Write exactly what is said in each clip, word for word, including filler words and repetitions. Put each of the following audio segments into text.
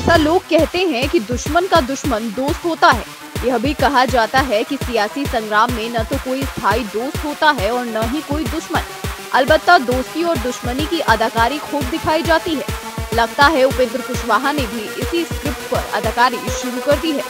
ऐसा लोग कहते हैं कि दुश्मन का दुश्मन दोस्त होता है। यह भी कहा जाता है कि सियासी संग्राम में न तो कोई स्थायी दोस्त होता है और न ही कोई दुश्मन। अलबत्ता दोस्ती और दुश्मनी की अदाकारी खूब दिखाई जाती है। लगता है उपेंद्र कुशवाहा ने भी इसी स्क्रिप्ट पर अदाकारी शुरू कर दी है।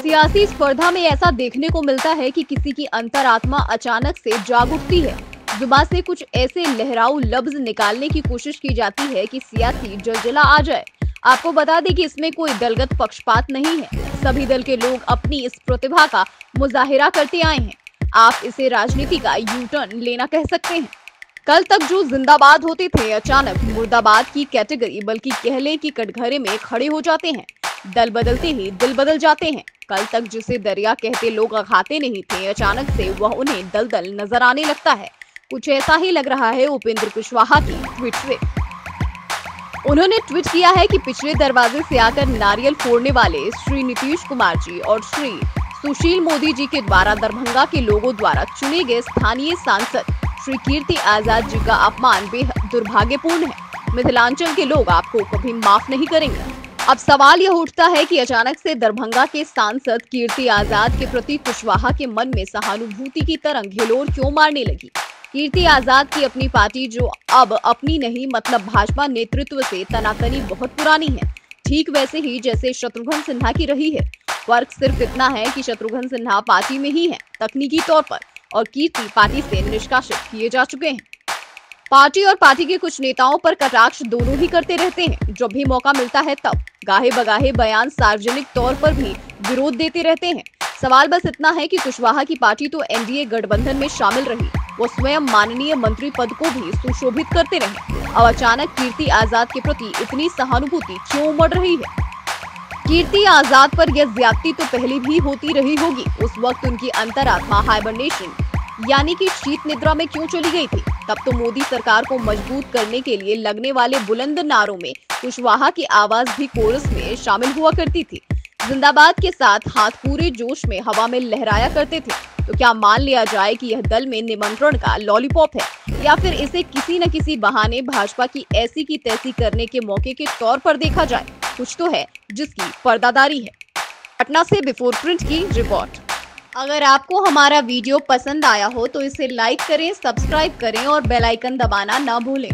सियासी स्पर्धा में ऐसा देखने को मिलता है कि किसी की अंतरात्मा अचानक से जाग उठती है। जुबान से कुछ ऐसे लहराऊ लफ्ज निकालने की कोशिश की जाती है कि सियासी जलजला आ जाए। आपको बता दें कि इसमें कोई दलगत पक्षपात नहीं है। सभी दल के लोग अपनी इस प्रतिभा का मुजाहिरा करते आए हैं। आप इसे राजनीति का यू टर्न लेना कह सकते हैं। कल तक जो जिंदाबाद होते थे, अचानक मुर्दाबाद की कैटेगरी, बल्कि कहले की कटघरे में खड़े हो जाते हैं। दल बदलते ही दिल बदल जाते हैं। कल तक जिसे दरिया कहते लोग अघाते नहीं थे, अचानक से वह उन्हें दलदल नजर आने लगता है। कुछ ऐसा ही लग रहा है उपेंद्र कुशवाहा की ट्वीट से। उन्होंने ट्वीट किया है कि पिछले दरवाजे से आकर नारियल फोड़ने वाले श्री नीतीश कुमार जी और श्री सुशील मोदी जी के द्वारा दरभंगा के लोगों द्वारा चुने गए स्थानीय सांसद श्री कीर्ति आजाद जी का अपमान बेहद दुर्भाग्यपूर्ण है। मिथिलांचल के लोग आपको कभी माफ नहीं करेंगे। अब सवाल यह उठता है कि अचानक से दरभंगा के सांसद कीर्ति आजाद के प्रति कुशवाहा के मन में सहानुभूति की तरंग हिलोर क्यों मारने लगी। कीर्ति आजाद की अपनी पार्टी, जो अब अपनी नहीं मतलब भाजपा नेतृत्व से तनातनी बहुत पुरानी है, ठीक वैसे ही जैसे शत्रुघ्न सिन्हा की रही है। फर्क सिर्फ इतना है कि शत्रुघ्न सिन्हा पार्टी में ही है तकनीकी तौर पर, और कीर्ति पार्टी से निष्कासित किए जा चुके हैं। पार्टी और पार्टी के कुछ नेताओं पर कटाक्ष दोनों ही करते रहते हैं। जब भी मौका मिलता है तब गाहे बगाहे बयान, सार्वजनिक तौर पर भी विरोध देते रहते हैं। सवाल बस इतना है कि कुशवाहा की पार्टी तो एनडीए गठबंधन में शामिल रही, वो स्वयं माननीय मंत्री पद को भी सुशोभित करते रहे, और अचानक कीर्ति आजाद के प्रति इतनी सहानुभूति क्यों उमड़ रही है। कीर्ति आजाद पर यह ज्यादती तो पहले भी होती रही होगी। उस वक्त उनकी अंतरात्मा हाइबरनेशन यानी कि शीत निद्रा में क्यों चली गई थी। तब तो मोदी सरकार को मजबूत करने के लिए लगने वाले बुलंद नारों में कुशवाहा की आवाज भी कोरस में शामिल हुआ करती थी। जिंदाबाद के साथ हाथ पूरे जोश में हवा में लहराया करते थे। तो क्या मान लिया जाए कि यह दल में निमंत्रण का लॉलीपॉप है, या फिर इसे किसी न किसी बहाने भाजपा की ऐसी की तैसी करने के मौके के तौर पर देखा जाए। कुछ तो है जिसकी पर्दादारी है। पटना से बिफोर प्रिंट की रिपोर्ट। अगर आपको हमारा वीडियो पसंद आया हो तो इसे लाइक करें, सब्सक्राइब करें और बेल आइकन दबाना ना भूलें।